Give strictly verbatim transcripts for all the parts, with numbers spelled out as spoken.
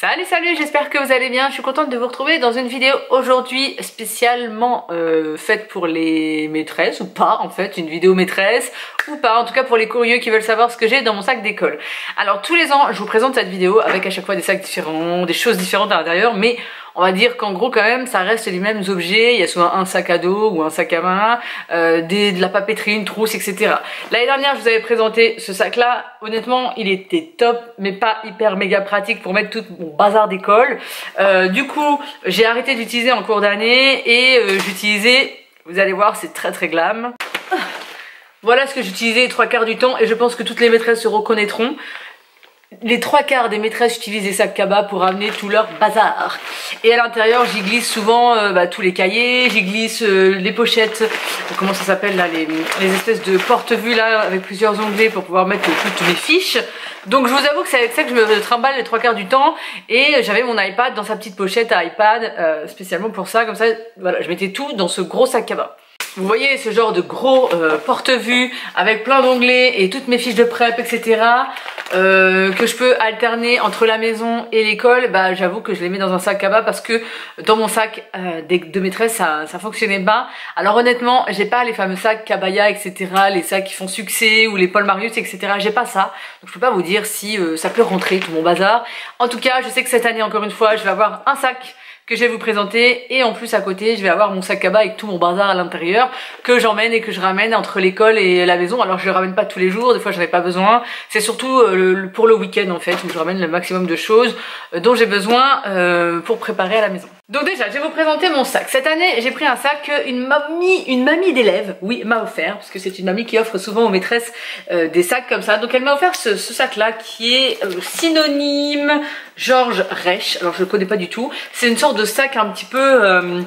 Salut salut, j'espère que vous allez bien, je suis contente de vous retrouver dans une vidéo aujourd'hui spécialement euh, faite pour les maîtresses, ou pas en fait, une vidéo maîtresse, ou pas, en tout cas pour les curieux qui veulent savoir ce que j'ai dans mon sac d'école. Alors tous les ans, je vous présente cette vidéo avec à chaque fois des sacs différents, des choses différentes à l'intérieur, mais on va dire qu'en gros quand même ça reste les mêmes objets, il y a souvent un sac à dos ou un sac à main, euh, des, de la papeterie, une trousse, et cetera. L'année dernière je vous avais présenté ce sac là, honnêtement il était top mais pas hyper méga pratique pour mettre tout mon bazar d'école. Euh, du coup j'ai arrêté d'utiliser en cours d'année et euh, j'utilisais, vous allez voir c'est très très glam. Voilà ce que j'utilisais les trois quarts du temps et je pense que toutes les maîtresses se reconnaîtront. Les trois quarts des maîtresses utilisent des sacs cabas pour amener tout leur bazar. Et à l'intérieur, j'y glisse souvent euh, bah, tous les cahiers, j'y glisse euh, les pochettes, euh, comment ça s'appelle là, les, les espèces de porte-vues là, avec plusieurs onglets pour pouvoir mettre euh, toutes mes fiches. Donc je vous avoue que c'est avec ça que je me trimballe les trois quarts du temps. Et j'avais mon iPad dans sa petite pochette à iPad, euh, spécialement pour ça, comme ça, voilà, je mettais tout dans ce gros sac cabas. Vous voyez ce genre de gros euh, porte-vue avec plein d'onglets et toutes mes fiches de prep, et cetera. Euh, que je peux alterner entre la maison et l'école. Bah, j'avoue que je les mets dans un sac à bas parce que dans mon sac euh, de maîtresse, ça, ça fonctionnait pas. Alors honnêtement, j'ai pas les fameux sacs Kabaya, et cetera. Les sacs qui font succès ou les Paul Marius, et cetera. J'ai pas ça. Donc je peux pas vous dire si euh, ça peut rentrer tout mon bazar. En tout cas, je sais que cette année, encore une fois, je vais avoir un sac que je vais vous présenter et en plus à côté je vais avoir mon sac à bas avec tout mon bazar à l'intérieur que j'emmène et que je ramène entre l'école et la maison. Alors je le ramène pas tous les jours, des fois j'en ai pas besoin, c'est surtout pour le week-end en fait où je ramène le maximum de choses dont j'ai besoin pour préparer à la maison. Donc déjà je vais vous présenter mon sac. Cette année j'ai pris un sac qu'une mamie, une mamie d'élève, oui, m'a offert parce que c'est une mamie qui offre souvent aux maîtresses des sacs comme ça. Donc elle m'a offert ce, ce sac là qui est synonyme Georges Rech. Alors je le connais pas du tout, c'est une sorte de de sac un petit peu euh,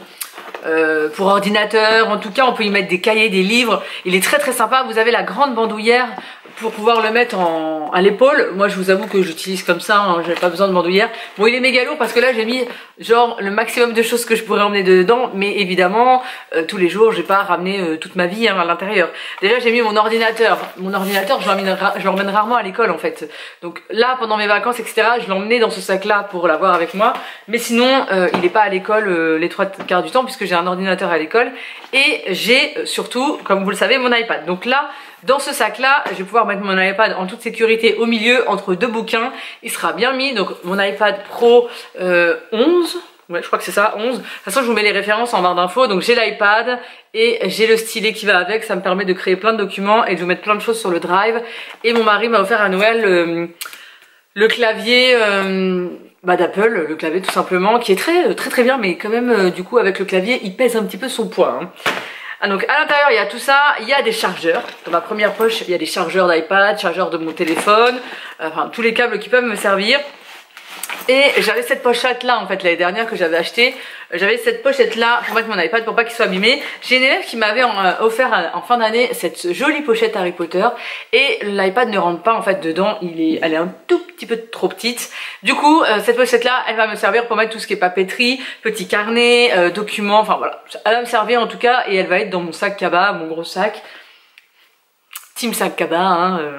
euh, pour ordinateur, en tout cas on peut y mettre des cahiers, des livres, il est très très sympa. Vous avez la grande bandoulière pour pouvoir le mettre en, à l'épaule. Moi je vous avoue que j'utilise comme ça, hein, j'ai pas besoin de bandoulière. Bon, il est méga lourd parce que là j'ai mis genre le maximum de choses que je pourrais emmener dedans, mais évidemment euh, tous les jours j'ai pas ramené euh, toute ma vie hein, à l'intérieur. Déjà j'ai mis mon ordinateur, mon ordinateur je l'emmène ra rarement à l'école en fait, donc là pendant mes vacances etc je l'emmenais dans ce sac là pour l'avoir avec moi, mais sinon euh, il n'est pas à l'école euh, les trois quarts du temps puisque j'ai un ordinateur à l'école et j'ai euh, surtout comme vous le savez mon iPad. Donc là dans ce sac là je vais pouvoir mettre mon iPad en toute sécurité au milieu entre deux bouquins, il sera bien mis. Donc mon iPad Pro euh, onze, ouais je crois que c'est ça, onze, de toute façon je vous mets les références en barre d'infos. Donc j'ai l'iPad et j'ai le stylet qui va avec, ça me permet de créer plein de documents et de vous mettre plein de choses sur le drive. Et mon mari m'a offert à Noël euh, le clavier euh, bah, d'Apple, le clavier tout simplement, qui est très très très bien, mais quand même euh, du coup avec le clavier il pèse un petit peu son poids hein. Ah, donc à l'intérieur il y a tout ça, il y a des chargeurs. Dans ma première poche il y a des chargeurs d'iPad, chargeurs de mon téléphone, euh, enfin tous les câbles qui peuvent me servir. Et j'avais cette pochette là en fait l'année dernière que j'avais acheté, j'avais cette pochette là pour mettre mon iPad pour pas qu'il soit abîmé. J'ai une élève qui m'avait offert en fin d'année cette jolie pochette Harry Potter et l'iPad ne rentre pas en fait dedans, il est, elle est un tout petit peu trop petite. Du coup cette pochette là elle va me servir pour mettre tout ce qui est papeterie, petits carnets, euh, documents, enfin voilà, elle va me servir en tout cas et elle va être dans mon sac cabas, mon gros sac. Team sac cabas, hein, euh...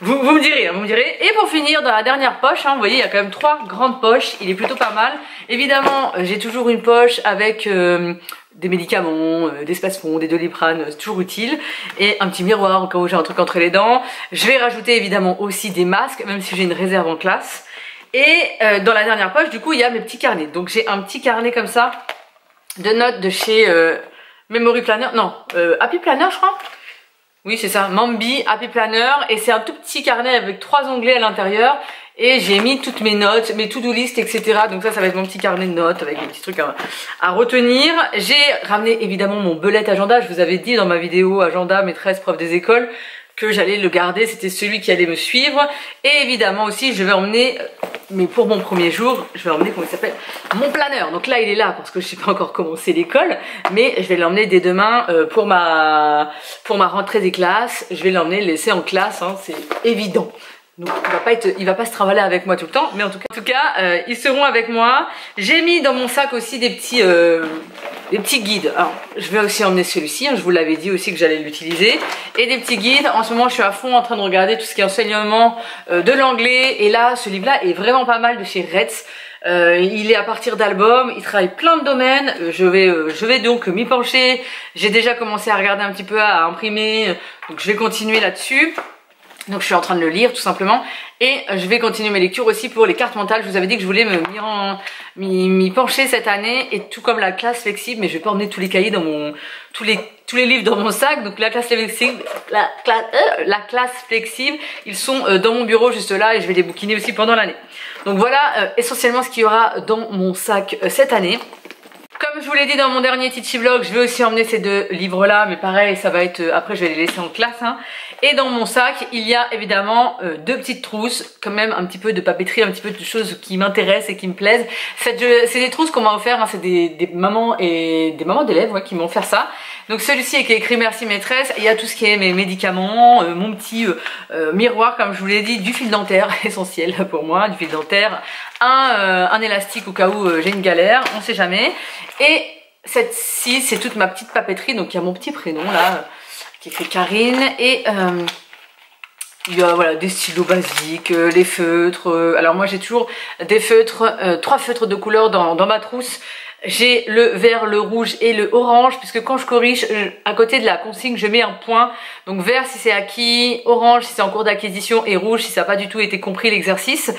vous, vous me direz, hein, vous me direz. Et pour finir, dans la dernière poche, hein, vous voyez, il y a quand même trois grandes poches, il est plutôt pas mal. Évidemment, j'ai toujours une poche avec euh, des médicaments, euh, des spasmons, des doliprane, c'est toujours utile. Et un petit miroir, au cas où j'ai un truc entre les dents. Je vais rajouter évidemment aussi des masques, même si j'ai une réserve en classe. Et euh, dans la dernière poche, du coup, il y a mes petits carnets. Donc j'ai un petit carnet comme ça, de notes de chez euh, Memory Planner, non, euh, Happy Planner, je crois. Oui c'est ça, Mambi, Happy Planner, et c'est un tout petit carnet avec trois onglets à l'intérieur et j'ai mis toutes mes notes, mes to-do list etc. Donc ça, ça va être mon petit carnet de notes avec des petits trucs à, à retenir. J'ai ramené évidemment mon bullet agenda, je vous avais dit dans ma vidéo agenda maîtresse prof des écoles que j'allais le garder, c'était celui qui allait me suivre. Et évidemment aussi je vais emmener, mais pour mon premier jour, je vais emmener, comment il s'appelle, mon planeur. Donc là il est là parce que je n'ai pas encore commencé l'école, mais je vais l'emmener dès demain pour ma, pour ma rentrée des classes, je vais l'emmener laisser en classe, hein, c'est évident. Donc il va pas être, il va pas se travailler avec moi tout le temps, mais en tout cas, en tout cas euh, ils seront avec moi. J'ai mis dans mon sac aussi des petits, euh, des petits guides. Alors, je vais aussi emmener celui-ci, hein, je vous l'avais dit aussi que j'allais l'utiliser. Et des petits guides. En ce moment, je suis à fond en train de regarder tout ce qui est enseignement euh, de l'anglais. Et là, ce livre-là est vraiment pas mal, de chez Retz. Euh, il est à partir d'albums, il travaille plein de domaines. Euh, je vais, euh, je vais donc m'y pencher. J'ai déjà commencé à regarder un petit peu, à, à imprimer. Donc je vais continuer là-dessus. Donc je suis en train de le lire tout simplement. Et je vais continuer mes lectures aussi pour les cartes mentales. Je vous avais dit que je voulais m'y pencher cette année. Et tout comme la classe flexible, mais je vais pas emmener tous les cahiers dans mon, tous les, tous les livres dans mon sac. Donc la classe flexible, la, classe, euh, la classe flexible, ils sont euh, dans mon bureau juste là, et je vais les bouquiner aussi pendant l'année. Donc voilà euh, essentiellement ce qu'il y aura dans mon sac euh, cette année. Comme je vous l'ai dit dans mon dernier Titchy Vlog, je vais aussi emmener ces deux livres-là, mais pareil, ça va être... Après, je vais les laisser en classe, hein. Et dans mon sac, il y a évidemment euh, deux petites trousses, quand même un petit peu de papeterie, un petit peu de choses qui m'intéressent et qui me plaisent. C'est des trousses qu'on m'a offert, hein, c'est des, des mamans et des mamans d'élèves ouais, qui m'ont offert ça. Donc celui-ci est écrit merci maîtresse. Il y a tout ce qui est mes médicaments, euh, mon petit euh, euh, miroir, comme je vous l'ai dit, du fil dentaire, essentiel pour moi, du fil dentaire, un, euh, un élastique au cas où euh, j'ai une galère, on sait jamais. Et celle-ci, c'est toute ma petite papeterie. Donc il y a mon petit prénom là, qui écrit Karine. Et euh, il y a voilà, des stylos basiques, euh, les feutres. Euh, alors moi j'ai toujours des feutres, euh, trois feutres de couleur dans, dans ma trousse. J'ai le vert, le rouge et le orange, puisque quand je corrige, je, à côté de la consigne, je mets un point. Donc vert si c'est acquis, orange si c'est en cours d'acquisition, et rouge si ça n'a pas du tout été compris l'exercice.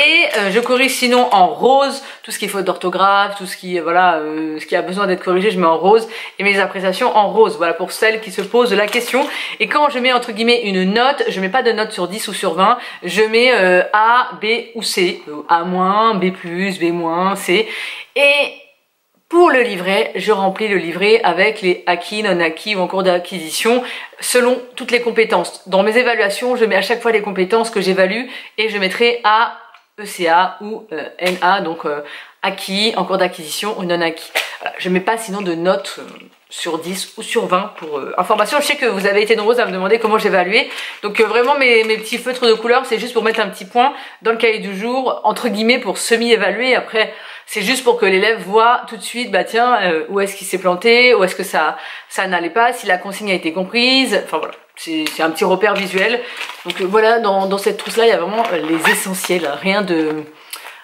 Et euh, je corrige sinon en rose, tout ce qui est faute d'orthographe, tout ce qui, voilà, euh, ce qui a besoin d'être corrigé, je mets en rose. Et mes appréciations en rose, voilà, pour celles qui se posent la question. Et quand je mets entre guillemets une note, je mets pas de note sur dix ou sur vingt, je mets euh, A, B ou C. A-, B+, B-, C. Et... pour le livret, je remplis le livret avec les acquis, non acquis ou en cours d'acquisition selon toutes les compétences. Dans mes évaluations, je mets à chaque fois les compétences que j'évalue et je mettrai A, E C A ou euh, N A, donc euh, acquis, en cours d'acquisition ou non acquis. Voilà, je ne mets pas sinon de notes euh, sur dix ou sur vingt pour euh, information. Je sais que vous avez été nombreuses à me demander comment j'évaluais. Donc euh, vraiment mes, mes petits feutres de couleur, c'est juste pour mettre un petit point dans le cahier du jour, entre guillemets pour semi-évaluer. Après... c'est juste pour que l'élève voit tout de suite, bah tiens, euh, où est-ce qu'il s'est planté, où est-ce que ça, ça n'allait pas, si la consigne a été comprise. Enfin voilà, c'est un petit repère visuel. Donc euh, voilà, dans, dans cette trousse-là, il y a vraiment euh, les essentiels, rien de...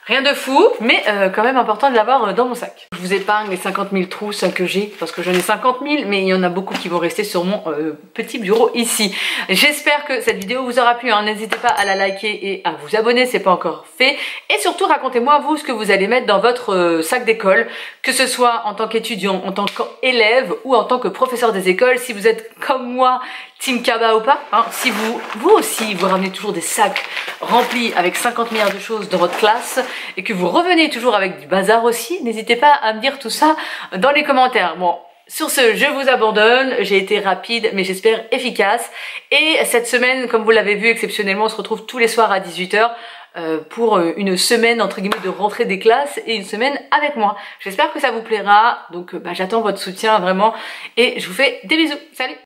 rien de fou, mais euh, quand même important de l'avoir euh, dans mon sac. Je vous épargne les cinquante mille trousses hein, que j'ai, parce que j'en ai cinquante mille, mais il y en a beaucoup qui vont rester sur mon euh, petit bureau ici. J'espère que cette vidéo vous aura plu, hein. N'hésitez pas à la liker et à vous abonner, c'est pas encore fait. Et surtout, racontez-moi, vous, ce que vous allez mettre dans votre euh, sac d'école, que ce soit en tant qu'étudiant, en tant qu'élève ou en tant que professeur des écoles, si vous êtes comme moi, team Kaba ou pas, hein. Si vous, vous aussi, vous ramenez toujours des sacs remplis avec cinquante milliards de choses dans votre classe, et que vous revenez toujours avec du bazar aussi, n'hésitez pas à me dire tout ça dans les commentaires. Bon, sur ce, je vous abandonne, j'ai été rapide mais j'espère efficace, et cette semaine, comme vous l'avez vu, exceptionnellement, on se retrouve tous les soirs à dix-huit heures euh, pour une semaine entre guillemets de rentrée des classes et une semaine avec moi. J'espère que ça vous plaira, donc bah, j'attends votre soutien vraiment, et je vous fais des bisous, salut!